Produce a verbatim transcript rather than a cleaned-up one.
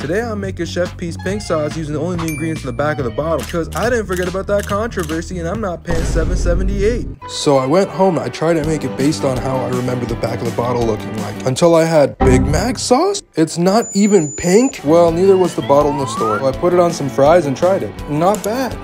Today I'm making Chef Pii's pink sauce using only the ingredients in the back of the bottle because I didn't forget about that controversy and I'm not paying seven seventy-eight. So I went home and I tried to make it based on how I remember the back of the bottle looking like until I had Big Mac sauce? It's not even pink? Well, neither was the bottle in the store. So I put it on some fries and tried it. Not bad.